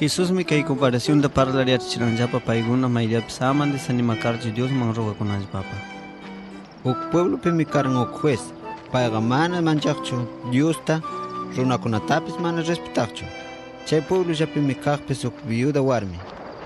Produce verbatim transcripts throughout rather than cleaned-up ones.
Jesusmi kay comparación da parlaria chiranjapa paiguna mayap saman de sanimakarchi Dios manroga kunash papa. Ok pueblo pimi karan ok juez, paigamana manchachu, Dios ta, runakunatapis mana respetachu. Chay pueblo ya pimi kakpes ok viuda warmi.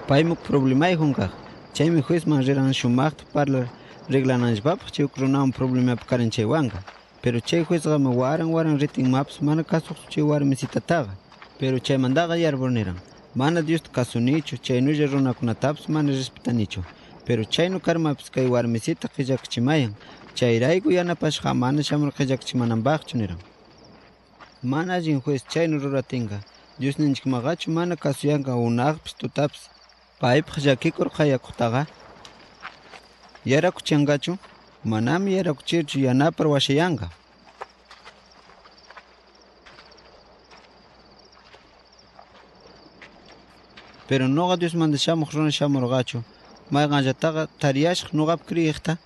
Paimuk problemai hunkak, chay mi juez manjeran shumakt parlar reglanash papa chay ok runam problema pakaran chay wanga. Pero chay juez gama waran waran riting maps mana kasuk chay warmi sitataga. Pero chay mandaga yarboneran. Mana Dios kasunichu, chay nuya runakunatapas mana respetanichu. Pero chay no karmapas kay warmisita qillakchimayan. Chayrayku yanapashqa mana shamur qillakchimananpaqchuneran. Mana allin juez chay no ruratinga. Dios ninchikmaqachu mana kasuyanqa hunaqpis tutapis. Paypaq llakikurqa yakuqtaqa. Yarakuchanqachu, manami yarakuchirchu yanapar washayanqa. Pero noga Dios mandashamo runa shamurgachu mayqanllataqa tariyashq nogap kriqta.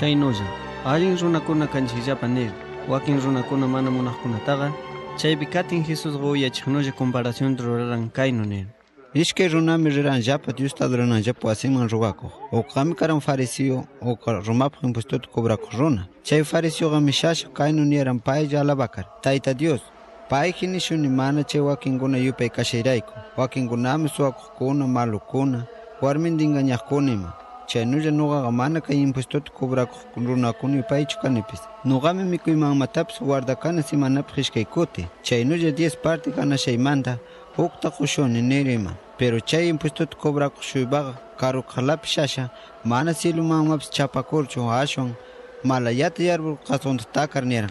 Chay noya, allin runakuna kanchillapanir, wakin runakuna mana munaqkunataqa, chay bikatin Jesús goyachiknolla comparación ruraran kaynunir. Ishkay runami riranllapa Diosqa ruranallapa wasinman rugakuq, oqami karan fariseo, oqa rumapaq impuestotu cobrakuq runa. Chay fariseoqa mishashaq kaynuniaran paylla alabakar, Tayta Dios, pay hinishuni mana chay wakinkuna yupay kashayrayku, wakinkunami suwakuqkuna, malukuna, warmindingañaqkunima. Chaynulla nuqaqa mana kay impuestotu cobrakuq runakuni paychu kanipis. Nuqami mikuymanmatapis guardakana simanapis qishkaykuti. Chaynulla diez parte kanachaymanta uqta qushuni nirima. Pero chay impuestotu cobrakuq shuybaqa karuqalapis asha mana silumanmapis chapakurchu ashwan malayata yarburqa qasontatakar niran.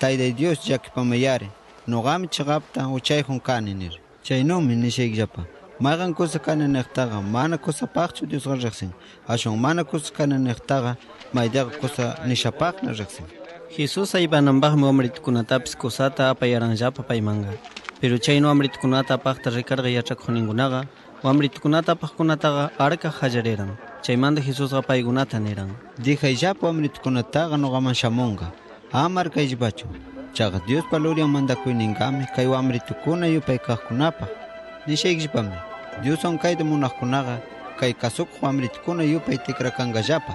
Tayday Dios llakipamayari. Nuqami chiqapta uchayhun kani nir. Chaynumi nishaykllapa. Magan cosa kana nektaga, mana cosa pachchu Dios garrexin. Ashon mana cosa kana nektaga, maidaga cosa nishapag narrexin. Jesús aibanambag me omritkunatapis cosata apayaranjapa paimanga. Pero chayno amritkunata pagta ricarga yachakjo ningunaga, o amritkunata pagkunataga arka hallareran. Chaymanda Jesús apaigunata neran. Dijayllapa amritkunataga nogaman shamunga, amarka ishbachu. Chaga Dios paloria mandakuyningame, kay wamritukuna yupaykajkunapag. Nishaykllapami, Dios onkayta munaqkunaqa kay kasuqa wamritukuna yupay tikrakanqallapa.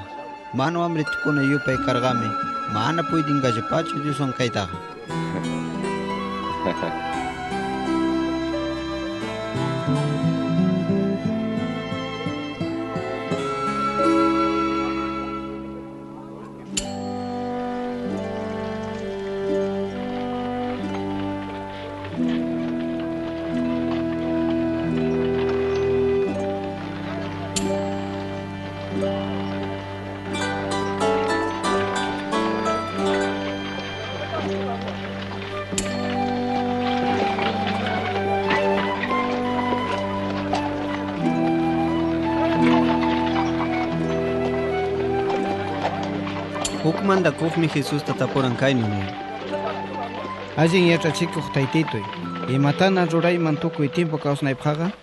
Mana wamritukuna yupay karqami, mana puydinqallapachu Dios onkaytaqa. Manda kufmi Jesús tataporan kainuni. Allin yachachikuq taytitui, imatana ruray mantukuy tiempo kausnaypaqqa.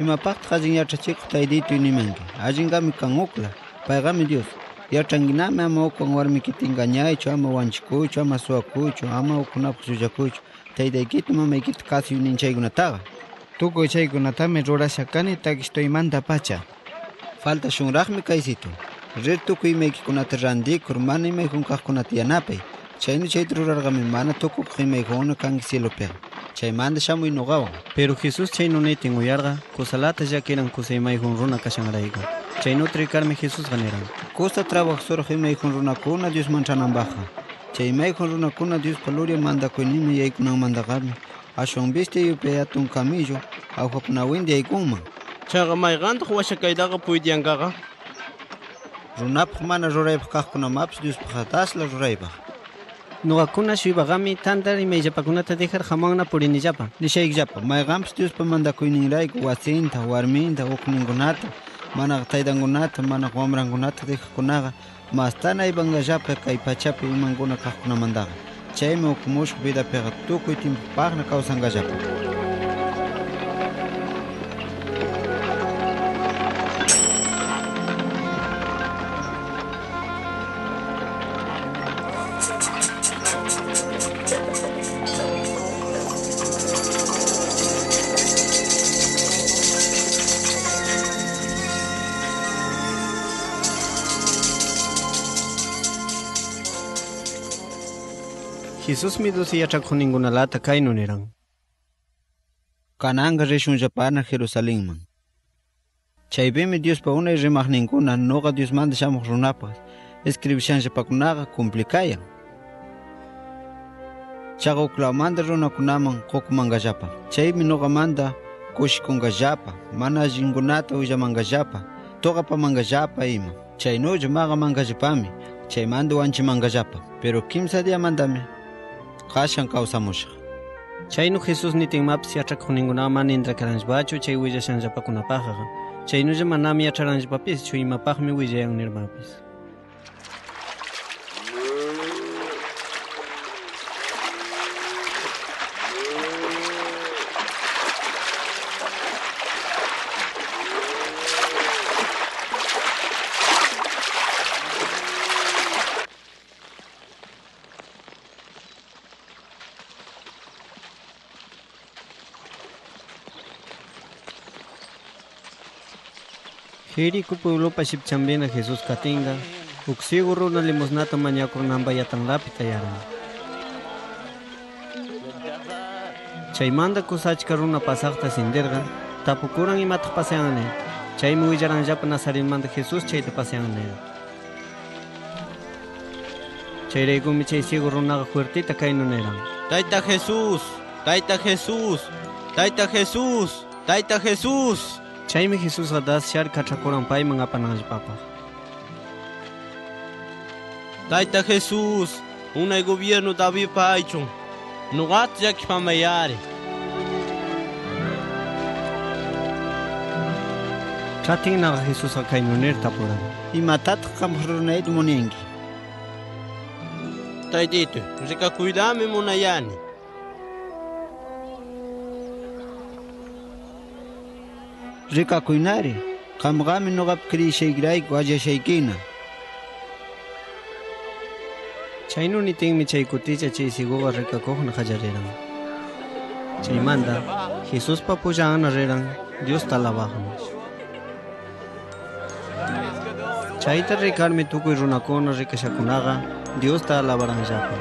Imapaqta ajin yachachiq taydito inimanki. Ajingami kanukla, paigami Dios. Yachanginami ama ukun warmikita engañaychu, ama wanchikuchu, ama suwakuchu, ama ukunapuk suyakuchu. Taydaykita mamaykita kasi uninchaykunataqa. Tukuy chaykunatami rurashakani takistoymanta pacha. Falta shunraqmi kaysitu. Rir tukuy imaykikunata randikur, mana imaykunkaqkunata yanapay. Chayni chayta rurarqami mana tukukuq imaykuna kanki cielopega. Chaymanta shamuy nuqawan. Pero Jesús chay nunaytin uyarqa, kusalata llakiran kusaymaykun runa kashanrayku. Chaynutri karmi Jesús ganeran. Kusta trabajasurqa imaykun runakuna Dios manchananbaqa. Chaymaykun runakuna Dios paluria mandakuynimi yaykunan mandaqarmi. Ashwanbiste yupay atun camillo, awhakunawindi yaykunman. Chayqa mayqantaq washakaydaqa puydiyanqaqa. Runapaq mana ruraypaq kaqkunamapis Diospaq atasla ruraypaq. Nugakuna shuypaqami tantar imayllapakunata dejar hamunna purinillapa, nishaykllapa, mayqanpis Diospa mandakuyninrayku wasinta, warminta, uqninkunata, manaq taytankunata, manaq wamrankunata dejakunaqa, mastana aypankallapa kay pachapi imankuna kaqkunamantaqa. Chaymi uqumushqa vidapiqa tukuy timpupaqna kawsanqallapa. Jesús mi dosi yachakun ninguna lata kainuniran. Kananga rishun japana Jerusalémman. Chaybimi Dios pa una y rimaj ninguna, noga Dios manda shamuj runapas. Escribishan japakunaga kumplikayan. Chaga uklamanda runakunaman kokumangajapa. Chaymi noga manda kushikungajapa. Mana jingunata uyamangajapa. Toga pa mangajapa ima. Chayno jamaga mangajapami. Chaymando wanchi mangajapa. Pero kimsa dia mandame. Kashan kawsamushqa. Chaynu Jesús nitinmapis yachakun ningunaman indrakaranchbachu chay willashanllapakunapaqqa. Chaynusha manami yacharanchpapis chu imapaqmi willayanirmapis. Jerico pueblo paship chambena Jesús katinga, uxigurro na limosnata mañakor namba yatan lapita yaran. Chaymanda kusachkaruna pasakta sinderga, tapukuran imataq paseanane, chaymi willaranllapa nazarinmanta Jesús chayta paseanane. Chayraykumi chay sigurrunaqa huertita kaynunayran. Tayta Jesús, Tayta Jesús, Tayta Jesús, Tayta Jesús. Chaymi Jesús adas shar kachakuran payman apanallapapaq. Tayta Jesús, unay gobierno David paychun, nuqata llakipamayari. Chatinnaqa Jesús akaynunirta puran. Imatataq qamrunayta munanki. Taydito, rikakuydami munayani. Rika kuinari, kamgami nogap kiri shaygrayku aja shaykina. Chaynu nitingmi chaykuticha chay siguga rikakujna qallariran. Chaymanta, Jesuspa pullanarirqan, Dios talabaqmi. Chayta rikarmi tukuy runakuna rikashakunaqa, Dios talabaranllapi.